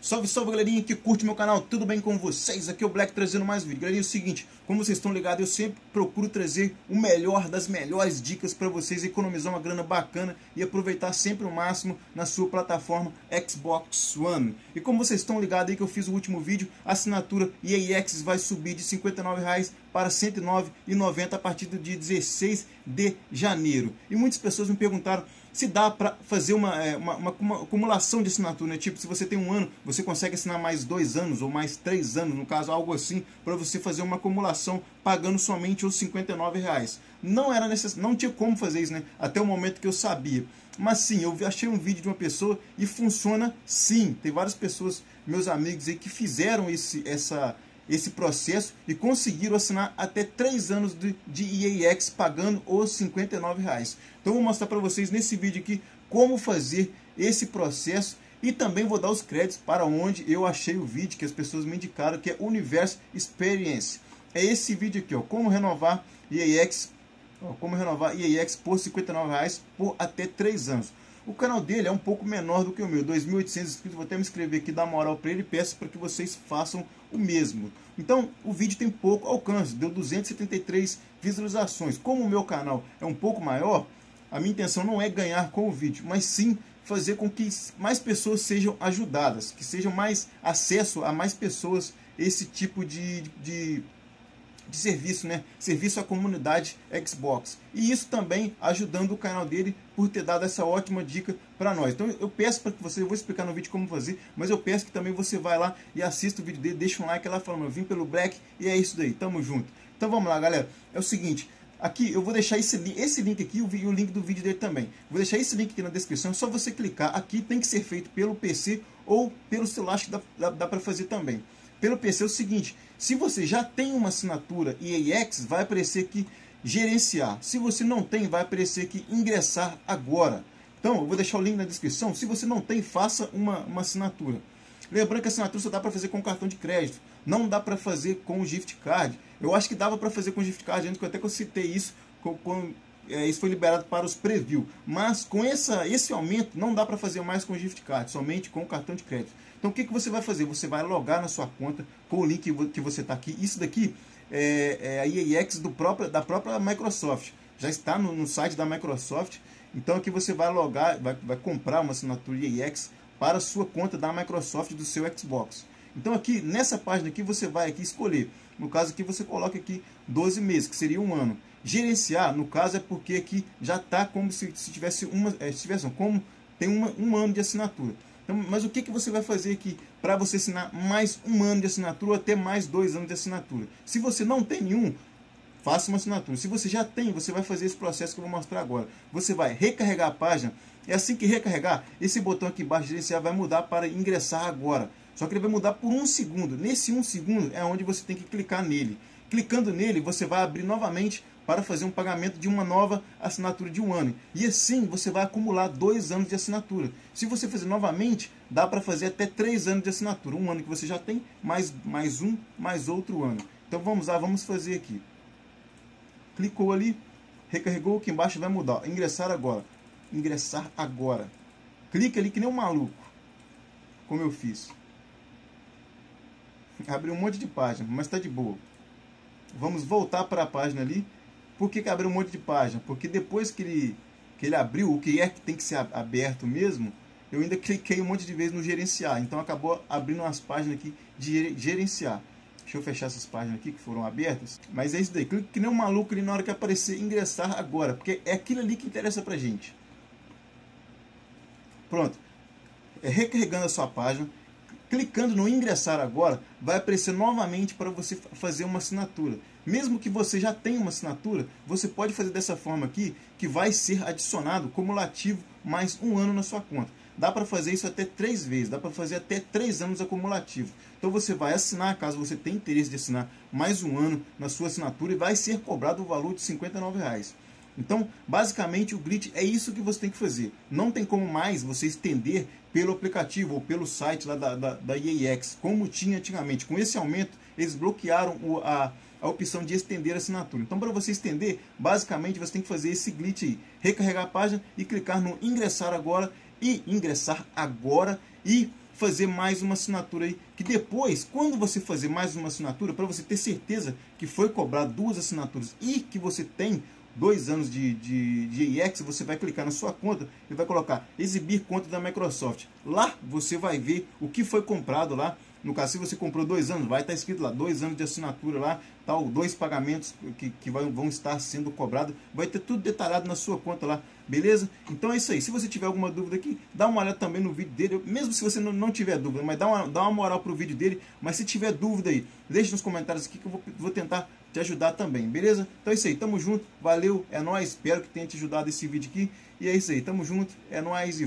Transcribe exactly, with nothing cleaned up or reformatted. Salve, salve galerinha que curte meu canal, tudo bem com vocês? Aqui é o Black trazendo mais um vídeo. Galerinha, é o seguinte, como vocês estão ligados, eu sempre procuro trazer o melhor das melhores dicas para vocês economizar uma grana bacana e aproveitar sempre o máximo na sua plataforma Xbox One. E como vocês estão ligados aí que eu fiz o último vídeo, a assinatura E A Access vai subir de cinquenta e nove reais para cento e nove reais e noventa centavos a partir do dia dezesseis de janeiro. E muitas pessoas me perguntaram se dá para fazer uma, é, uma, uma, uma acumulação de assinatura, né? Tipo, se você tem um ano, você consegue assinar mais dois anos ou mais três anos, no caso, algo assim, para você fazer uma acumulação pagando somente os cinquenta e nove reais. Não era necessário, não tinha como fazer isso, né? Até o momento que eu sabia. Mas sim, eu achei um vídeo de uma pessoa e funciona sim. Tem várias pessoas, meus amigos aí, que fizeram esse, essa... esse processo e conseguiram assinar até três anos de, de E A Access pagando os cinquenta e nove reais. Então eu vou mostrar para vocês nesse vídeo aqui como fazer esse processo e também vou dar os créditos para onde eu achei o vídeo que as pessoas me indicaram, que é Universo Experience. É esse vídeo aqui, ó, como renovar E A Access, ó, como renovar E A Access por cinquenta e nove reais por até três anos. O canal dele é um pouco menor do que o meu, dois mil e oitocentos inscritos, vou até me inscrever aqui, dar moral para ele e peço para que vocês façam o mesmo. Então, o vídeo tem pouco alcance, deu duzentas e setenta e três visualizações. Como o meu canal é um pouco maior, a minha intenção não é ganhar com o vídeo, mas sim fazer com que mais pessoas sejam ajudadas, que sejam mais acesso a mais pessoas esse tipo de... de de serviço, né? Serviço à comunidade Xbox. E isso também ajudando o canal dele por ter dado essa ótima dica para nós. Então eu peço para que você, eu vou explicar no vídeo como fazer, mas eu peço que também você vai lá e assista o vídeo dele, deixa um like lá falando, eu vim pelo Black e é isso daí, tamo junto. Então vamos lá, galera. É o seguinte, aqui eu vou deixar esse, esse link aqui e o link do vídeo dele também. Vou deixar esse link aqui na descrição, é só você clicar aqui, tem que ser feito pelo P C ou pelo celular, acho que dá, dá, dá para fazer também. Pelo P C é o seguinte, se você já tem uma assinatura E A Access, vai aparecer aqui gerenciar. Se você não tem, vai aparecer aqui ingressar agora. Então, eu vou deixar o link na descrição. Se você não tem, faça uma, uma assinatura. Lembrando que a assinatura só dá para fazer com cartão de crédito. Não dá para fazer com o gift card. Eu acho que dava para fazer com o gift card, antes que eu até que eu citei isso, quando é, isso foi liberado para os preview. Mas com essa, esse aumento, não dá para fazer mais com o gift card, somente com o cartão de crédito. Então o que, que você vai fazer? Você vai logar na sua conta com o link que você está aqui. Isso daqui é, é a E A Access do próprio, da própria Microsoft. Já está no, no site da Microsoft. Então aqui você vai logar, vai, vai comprar uma assinatura E A Access para a sua conta da Microsoft do seu Xbox. Então aqui nessa página aqui você vai aqui escolher. No caso aqui você coloca aqui doze meses, que seria um ano. Gerenciar, no caso, é porque aqui já está como se, se tivesse uma... É, se tivesse, como tem uma, um ano de assinatura. Então, mas o que, que você vai fazer aqui para você assinar mais um ano de assinatura, até mais dois anos de assinatura? Se você não tem nenhum, faça uma assinatura. Se você já tem, você vai fazer esse processo que eu vou mostrar agora. Você vai recarregar a página. É assim que recarregar, esse botão aqui embaixo de gerenciar vai mudar para ingressar agora. Só que ele vai mudar por um segundo. Nesse um segundo é onde você tem que clicar nele. Clicando nele, você vai abrir novamente para fazer um pagamento de uma nova assinatura de um ano. E assim você vai acumular dois anos de assinatura. Se você fizer novamente, dá para fazer até três anos de assinatura. Um ano que você já tem, mais, mais um, mais outro ano. Então vamos lá, vamos fazer aqui. Clicou ali, recarregou, aqui embaixo vai mudar. Ingressar agora. Ingressar agora. Clica ali que nem um maluco. Como eu fiz. Abriu um monte de página, mas está de boa. Vamos voltar para a página ali. Por que, que abriu um monte de página? Porque depois que ele, que ele abriu, o que é que tem que ser aberto mesmo, eu ainda cliquei um monte de vezes no gerenciar. Então acabou abrindo umas páginas aqui de gerenciar. Deixa eu fechar essas páginas aqui que foram abertas. Mas é isso daí. Clique que nem um maluco ali na hora que aparecer, ingressar agora. Porque é aquilo ali que interessa pra gente. Pronto. É, recarregando a sua página. Clicando no ingressar agora, vai aparecer novamente para você fazer uma assinatura. Mesmo que você já tenha uma assinatura, você pode fazer dessa forma aqui, que vai ser adicionado cumulativo mais um ano na sua conta. Dá para fazer isso até três vezes, dá para fazer até três anos acumulativo. Então você vai assinar, caso você tenha interesse de assinar mais um ano na sua assinatura, e vai ser cobrado o valor de cinquenta e nove reais. Então, basicamente, o glitch é isso que você tem que fazer. Não tem como mais você estender pelo aplicativo ou pelo site lá da, da, da E A Access, como tinha antigamente. Com esse aumento, eles bloquearam o, a, a opção de estender a assinatura. Então, para você estender, basicamente, você tem que fazer esse glitch aí. Recarregar a página e clicar no ingressar agora e ingressar agora e fazer mais uma assinatura aí, que depois, quando você fazer mais uma assinatura, para você ter certeza que foi cobrar duas assinaturas e que você tem dois anos de, de, de E A X, você vai clicar na sua conta e vai colocar exibir conta da Microsoft. Lá você vai ver o que foi comprado lá. No caso, se você comprou dois anos, vai estar escrito lá, dois anos de assinatura lá, tal, dois pagamentos que, que vai, vão estar sendo cobrados, vai ter tudo detalhado na sua conta lá, beleza? Então é isso aí, se você tiver alguma dúvida aqui, dá uma olhada também no vídeo dele, mesmo se você não, não tiver dúvida, mas dá uma, dá uma moral pro vídeo dele, mas se tiver dúvida aí, deixa nos comentários aqui que eu vou, vou tentar te ajudar também, beleza? Então é isso aí, tamo junto, valeu, é nóis, espero que tenha te ajudado esse vídeo aqui, e é isso aí, tamo junto, é nóis e fui!